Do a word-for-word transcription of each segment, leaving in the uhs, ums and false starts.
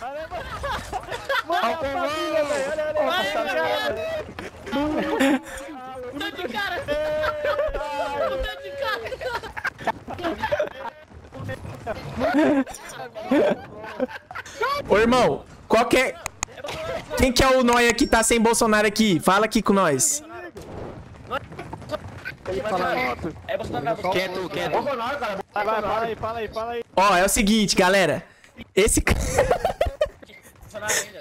Caramba! Mano, a família, velho! Olha, olha, olha! Não tá de cara! Não tá de cara! Ô, irmão, qual que é... Quem que é o nóia que tá sem Bolsonaro aqui? Fala aqui com nós. É Bolsonaro. Quieto, quieto. Bolsonaro, cara. Fala aí, fala aí, fala aí. Ó, é o seguinte, galera. Esse cara...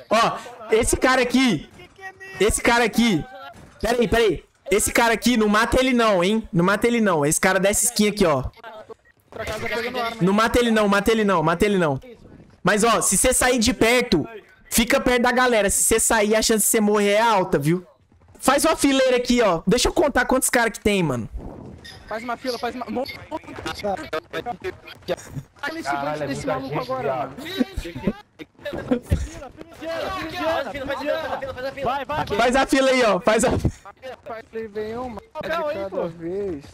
Ó, esse cara aqui... Esse cara aqui... Pera aí, pera aí. Esse cara aqui, não mata ele não, hein? Não mata ele não. Esse cara dessa skin aqui, ó. Não mata ele não, mata ele não, mata ele não. Mas, ó, se você sair de perto... Fica perto da galera. Se você sair, a chance de você morrer é alta, viu? Faz uma fileira aqui, ó. Deixa eu contar quantos caras que tem, mano. Faz uma fila, faz uma... Olha esse branco desse maluco agora. Faz a fila aí, ó. Faz a fila. Vem uma cada vez.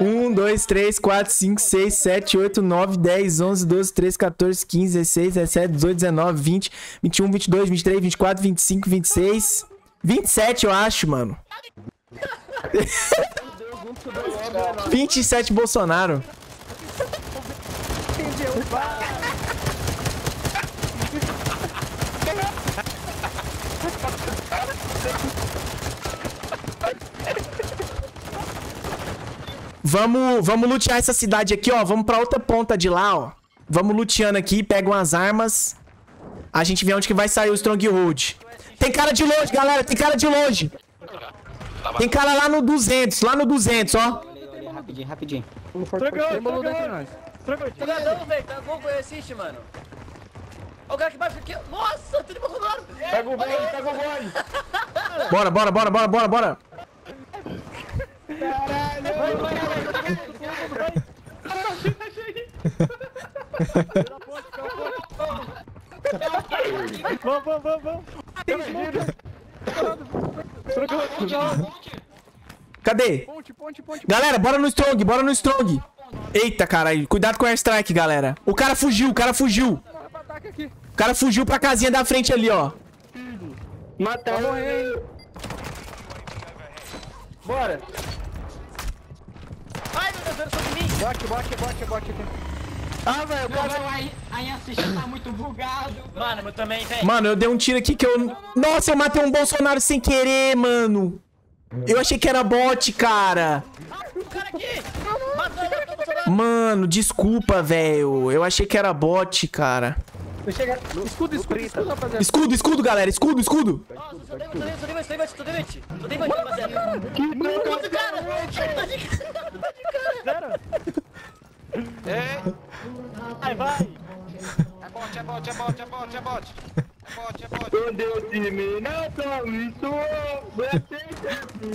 um, dois, três, quatro, cinco, seis, sete, oito, nove, dez, onze, doze, treze, quatorze, quinze, dezesseis, dezessete, dezoito, dezenove, vinte, vinte e um, vinte e dois, vinte e três, vinte e quatro, vinte e cinco, vinte e seis, vinte e sete, eu acho, mano. vinte e sete Bolsonaro. Vamos, vamos lutear essa cidade aqui, ó. Vamos pra outra ponta de lá, ó. Vamos luteando aqui, pegam as armas. A gente vê onde que vai sair o Stronghold. Tem cara de longe, galera. Tem cara de longe. Tem cara lá no duzentos, lá no duzentos, ó. Rapidinho, rapidinho. Tranquilão, velho. Tá bom, assiste, mano. Olha o cara que baixo aqui. Nossa, tudo bom com o nome. Pega o gole, pega o gole. Bora, bora, bora, bora, bora, bora. Caralho. Vai, vai, vai. Vamos, vamos, vamos, vamos. Cadê? Ponte, ponte, ponte. Galera, bora no Strong, bora no Strong. Eita, caralho. Cuidado com o airstrike, galera. O cara fugiu, o cara fugiu. O cara fugiu pra casinha da frente ali, ó. Mataram ele. Bora. Ai, meu Deus, eu sou de mim. Bote, bote, bote, bote aqui. Ah, velho, o cara vai... Aí assistindo tá muito bugado. Mano, eu também, velho. Mano, eu dei um tiro aqui que eu... Nossa, eu matei um Bolsonaro sem querer, mano. Eu achei que era bot, cara. Ah, o cara aqui. Mano, desculpa, velho. Eu achei que era bot, cara. Escudo, escudo, escudo, rapaziada. Escudo, escudo, galera. Escudo, escudo. Nossa, eu dei bot, eu dei bot, eu dei bot, eu dei bot. Eu dei bot, rapaziada. Outro cara. Tá de cara, tá de cara. É. Vai, vai. É bot, é bot, é bot, é bot, é bot. Quando eu terminar com isso,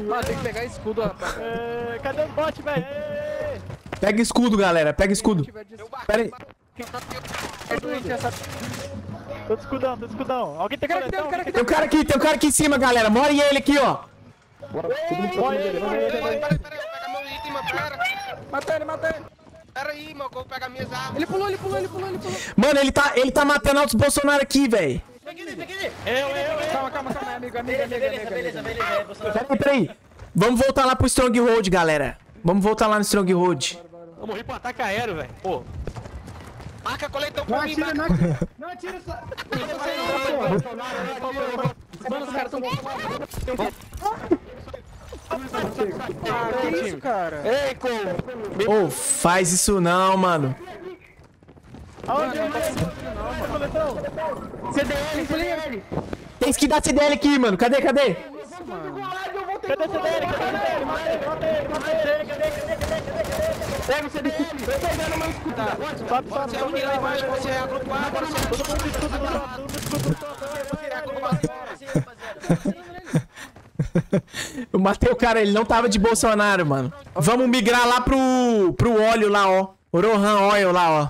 mano, tem que pegar escudo, rapaz. É, cadê o bot, velho? Pega escudo, galera. Pega escudo. Pera aí. Tô de escudão, tô de escudão. Alguém tem cara aqui, tem um cara aqui. Tem um cara aqui, tem um cara aqui em cima, galera. Morem ele aqui, ó. Morre ele, morre ele. Pega meu item, mano, cara. Mata ele, mata ele. Pera aí, meu, vou pegar minhas armas. Ele pulou, ele pulou, ele pulou, ele pulou. Mano, ele tá, ele tá matando altos Bolsonaro aqui, velho. Peguei ele, peguei ele. Eu, eu, eu. Calma, calma, calma, amigo, amigo, amigo. Beleza, beleza, beleza, é Bolsonaro. Peraí, peraí. Vamos voltar lá pro Stronghold, galera. Vamos voltar lá no Stronghold. Eu morri pro ataque aéreo, velho. Pô. Marca coletão pra mim, marca. Não atira, não atira. Não atira, só. Mano, os caras tão bom. Ah, que isso, cara? Ei, como? Ô, faz isso não, mano. Aonde é isso? C D L, C D L. Tem que dar C D L aqui, mano. Cadê, cadê? Cadê C D L? Cadê, cadê, cadê? Pega o C D L. Eu tô dando meu escudo. Sobe, sobe. Você é unilá embaixo, você é agrupado. Todo mundo escuta do lado. Eu matei o cara, ele não tava de Bolsonaro, mano. Vamos migrar lá pro, pro óleo lá, ó. O Rohan Oil lá, ó.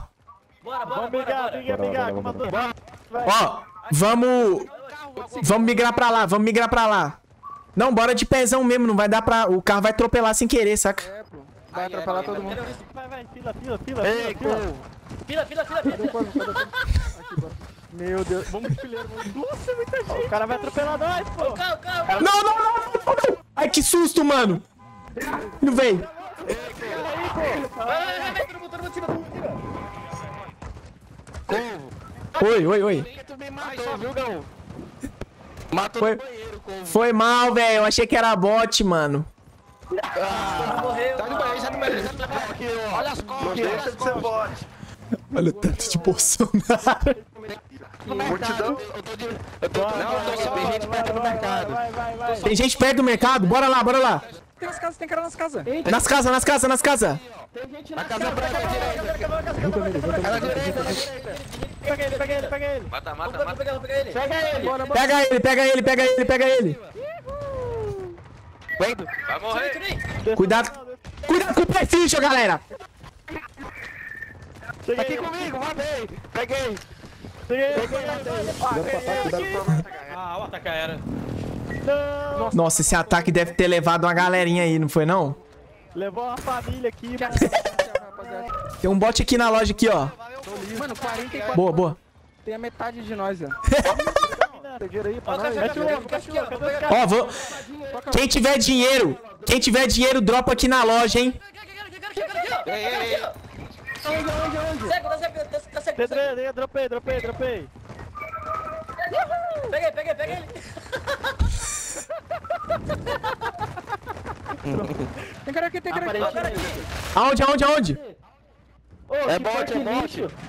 Bora, bora, vamos migrar, migrar, migrar, comandante. Ó, vamos... Vamos migrar pra lá, vamos migrar pra lá. Não, bora de pezão mesmo, não vai dar pra... O carro vai atropelar sem querer, saca? Vai atropelar todo mundo. Vai, vai, fila, fila, fila. Ei, fila, fila, fila, fila, fila. Meu Deus. Vamos de fileiro, vamos. Nossa, muita gente. O cara vai atropelar nós, pô. Calma, calma. Não, não, não. Ai, que susto, mano. Não vem. Ei, pô. Todo mundo tira, todo mundo tira. Oi, oi, oi. Matou, viu, Gão? Matou foi... no banheiro, Couve. Foi mal, velho. Eu achei que era bot, mano. Ah, morreu, tá no banheiro, já no banheiro, já no banheiro. Olha as cobras, deixa de ser bot. Olha o tanto de Bolsonaro. Multidão. Eu tô de... Eu tô... Vai, não, eu tô só... Tem gente vai, perto vai, do mercado. Vai, vai, vai. Tem gente perto do mercado? Bora lá, bora lá. Tem nas casas, tem cara nas casas. Eita. Nas casas, nas casas, nas casas. Tem gente na casa branca, direita. Cara direita, direita. Pega ele, pega ele, pega ele. Mata, mata, pega, mata. Pega, pega ele, pega ele. Bora, bora. Pega ele, pega ele, pega ele, pega ele. Vai morrer. Cuidado. Cuidado com o pé ficha, galera. Tá aqui comigo, matei. Peguei. Peguei. Ah, o ataque era. Nossa, esse ataque deve ter levado uma galerinha aí, não foi não? Levou uma família aqui. Tem um bot aqui na loja aqui, ó. Mano, quarenta e quatro. Boa, boa. Tem a metade de nós, ó. Ó, vou... Quem tiver dinheiro, quem tiver dinheiro, dropa aqui na loja, hein. Dropei, dropei, dropei. Peguei, peguei, peguei ele. Tem cara aqui, tem cara aqui. Aonde, aonde, aonde? Ô, é bot,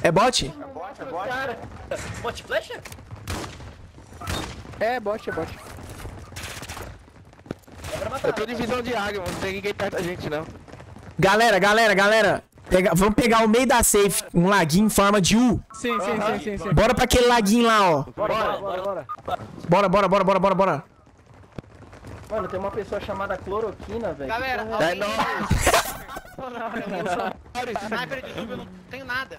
é bot. É bot? É bot, é bot. Cara. Bot flecha? É bot, é bot. Eu tô em visão de águia, não tem ninguém perto da gente, não. Galera, galera, galera. Pega, vamos pegar o meio da safe. Um laguinho em forma de U. Sim, sim, ah, sim, sim, sim. Bora pra aquele laguinho lá, ó. Bora, bora, bora. Bora, bora, bora, bora, bora. bora, bora. Mano, tem uma pessoa chamada Cloroquina, velho. Galera, olha aí. Sniper de tubo, eu não tenho nada.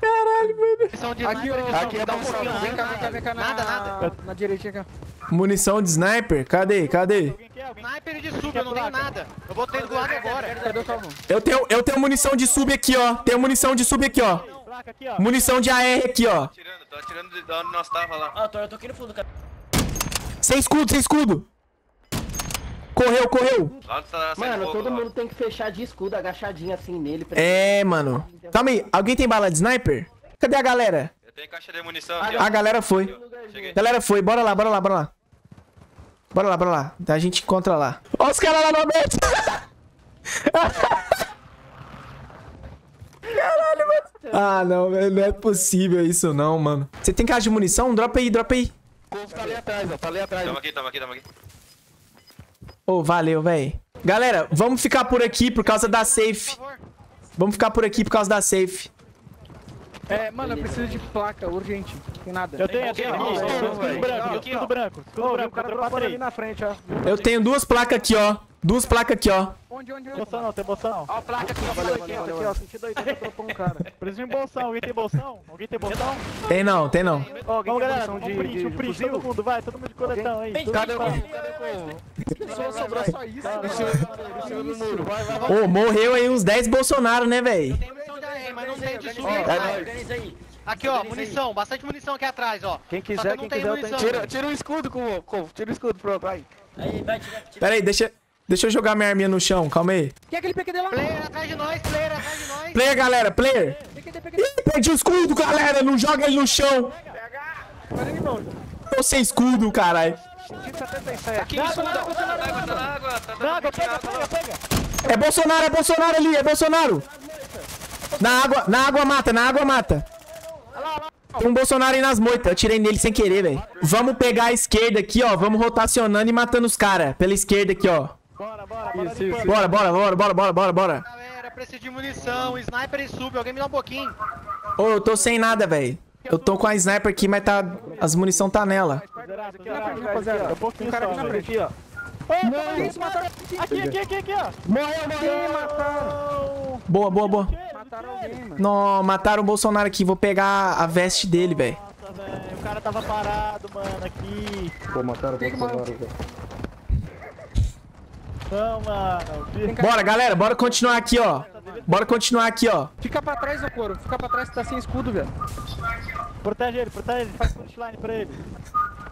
Caralho, mano. Aqui, ó. Aqui é da munição. Vem cá, vem cá, vem cá. Nada, nada. Na direitinha, cá. Munição de sniper? Cadê, cadê? Sniper de sub, eu não tenho nada. Eu botei do lado agora. Eu tenho, eu tenho munição de sub aqui, ó. Tenho munição de sub aqui, ó. Munição de A R aqui, ó. Tô atirando, tô atirando de onde nós tava lá. Ah, eu tô aqui no fundo, cara. Sem escudo, sem escudo. Correu, correu. Mano, todo mundo tem que fechar de escudo, agachadinho assim nele. É, mano. Calma aí, alguém tem bala de sniper? Cadê a galera? Eu tenho caixa de munição. A galera foi. Galera foi, bora lá, bora lá, bora lá. Bora lá, bora lá. A gente encontra lá. Ó os caras lá no aberto. Caralho, mano. Ah, não, não é possível isso não, mano. Você tem caixa de munição? Dropa aí, dropa aí. O povo tá ali atrás, ó. Tá ali atrás. Tamo aqui, tamo aqui, tamo aqui. Ô, oh, valeu, velho. Galera, vamos ficar por aqui por causa da safe. Vamos ficar por aqui por causa da safe. É, mano, eu preciso de placa, urgente. Não tem nada. Eu tenho, eu tenho. Escudo branco, escudo branco. O cara tá ali na frente, ó. Eu tenho duas placas aqui, ó. Duas placas aqui, ó. Onde, onde, onde? Bolsão não, tem bolsão. Ó a placa aqui, ó. Valeu, valeu, valeu. Aqui, ó, sentido aí, tá trocando um cara. Preciso de bolsão, alguém tem bolsão? Alguém tem bolsão? Tem não, tem não. Ó, alguém tem bolsão de... print, um print, todo mundo, vai, todo mundo de coletão aí. Cadê o... Só sobrou só isso, né? Ô, morreu aí uns dez Bolsonaro, né, velho? Mas não tem de subir, aí. Aqui, ó, munição, bastante munição aqui atrás, ó. Quem quiser, quem quiser, tira, tira o escudo, com tira o escudo, pronto, vai. Aí, vai, tira, tira. Pera aí, deixa... Deixa eu jogar minha arminha no chão, calma aí. Quem é aquele P Q D lá? Player atrás de nós, player atrás de nós. Player, galera, player. P Q D, P Q D. Ih, perdi o escudo, galera, não joga ele no chão. Tô sem escudo, caralho. Aqui o escudo, na água, pega, pega, pega. É Bolsonaro, é Bolsonaro ali, é Bolsonaro. Na água, na água mata, na água mata. Tem um Bolsonaro aí nas moitas, eu tirei nele sem querer, velho. Vamos pegar a esquerda aqui, ó, vamos rotacionando e matando os caras. Pela esquerda aqui, ó. Bora, bora, bora, isso, isso. bora, bora, bora, bora, bora, bora, bora. Galera, preciso de munição, sniper e sub, alguém me dá um pouquinho. Ô, eu tô sem nada, velho. Eu tô com a sniper aqui, mas tá... as munição tá nela. Tem um cara aqui na frente, ó. Aqui, aqui, aqui, aqui, ó. Morreu, morreu, mataram. Boa, boa, boa. Mataram alguém, mano. Não, mataram o Bolsonaro aqui, vou pegar a veste dele, velho. Nossa, velho, o cara tava parado, mano, aqui. Pô, mataram o Bolsonaro, velho. Não, mano. Fica... Bora, galera. Bora continuar aqui, ó. Bora continuar aqui, ó. Fica pra trás, ô couro. Fica pra trás que tá sem escudo, velho. Protege ele, protege ele. Faz punchline pra ele.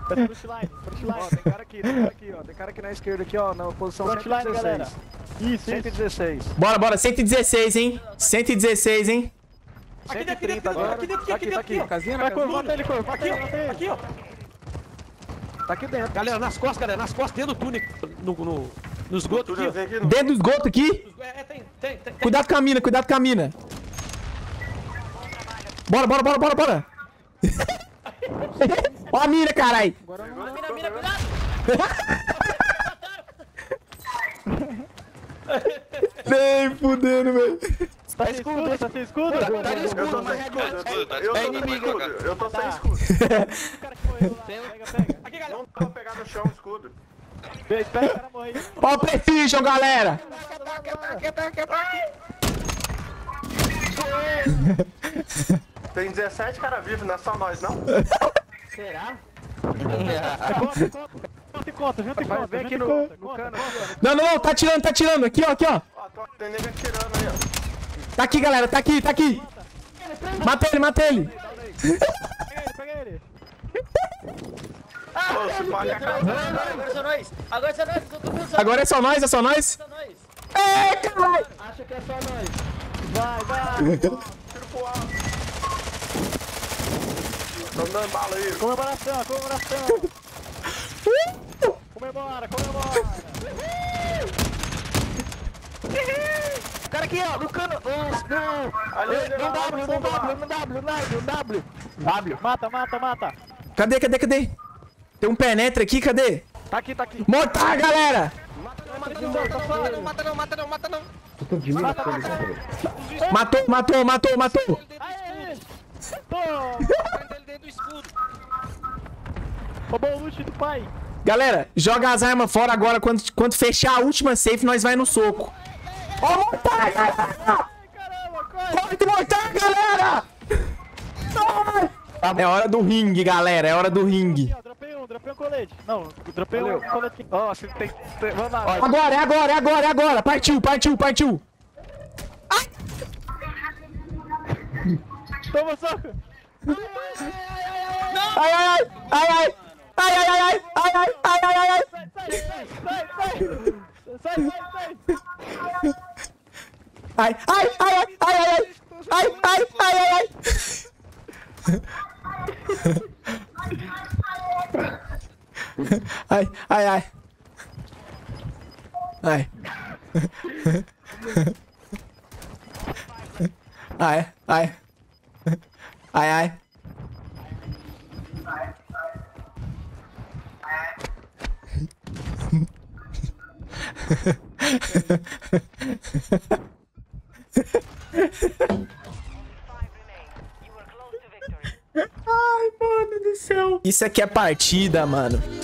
Faz punchline, punchline. Ó, tem cara aqui, tem cara aqui, ó. Tem cara aqui na esquerda, aqui, ó. Na posição punchline, cento e dezesseis. Galera. Isso, cento e dezesseis. Isso. Bora, bora. cento e dezesseis, hein. cento e dezesseis, hein. Aqui dentro, aqui dentro, aqui dentro, aqui dentro, aqui dentro. Casinha na casinha. Bota ele, couro. Aqui, ó. Aqui, ó. Tá aqui dentro. Galera, nas costas, galera, nas costas, dentro do túnel, no, no, no esgoto aqui, ó. Dentro do esgoto aqui? É, tem, tem, tem. Cuidado com a mina, cuidado com a mina. Bora, bora, bora, bora, bora. Ó a mina, caralho. Mina, mina, mina, cuidado. Nem fudendo, velho. Tá sem escudo, tá sem escudo? Tá sem escudo, mas é inimigo. Eu tô sem escudo. Pega, pega. Aqui, galera. Não vou pegar no chão o escudo. Espera o cara morrer. Ó o Precision, galera. Tem dezessete caras vivos, não é só nós, não? Será? Junta e conta, junta e conta. Vem aqui no cano. Não, não, não, tá tirando, tá tirando. Aqui, ó, aqui, ó. Tem ninguém tirando aí, ó. Tá aqui, galera, tá aqui, tá aqui. Mata ele, mata ele. Pega ele, pega ele. Ah, agora é só nós. Agora é só nós, é só nós. É, caralho. Acho que é só nós. Vai, vai. Tiro pro alto. Tô dando bala aí. Comemoração, comemoração. Comemora, comemora. O cara aqui, ó, no cano. No W, no W, no W, no W. W. Mata, mata, mata. Cadê, cadê, cadê? Tem um penetra aqui, cadê? Tá aqui, tá aqui. Mortar, galera! Mata não, mata não, mata não, mata não, mata não, mata não. Eu tô de mata, mata, mata. Matou, matou, matou, matou. Aê! Tô! Ele dentro do escudo. Roubou o loot do pai. Galera, joga as armas fora agora. Quando, quando fechar a última safe, nós vai no soco. Ó, oh, Mortar, galera! Corre do Mortar, galera! Toma! É hora do ringue, galera. É hora do ringue. Dropei um, dropei um colete. Não, dropei um colete. Ó, você tem que. Vamos lá. Agora, é agora, é agora, é agora. Partiu, partiu, partiu. Ai! Toma soco. Ai, ai, ai, ai, ai, ai, ai, ai, ai, ai, ai, ai, sai, sai, sai, sai, sai, sai. Ai, ai, ai, ai, ai, ai, ai, ai, ai, ai. Ai, ai, ai. Ai. Ai, ai. Ai, ai. Ai, mano do céu. Isso aqui é partida, mano.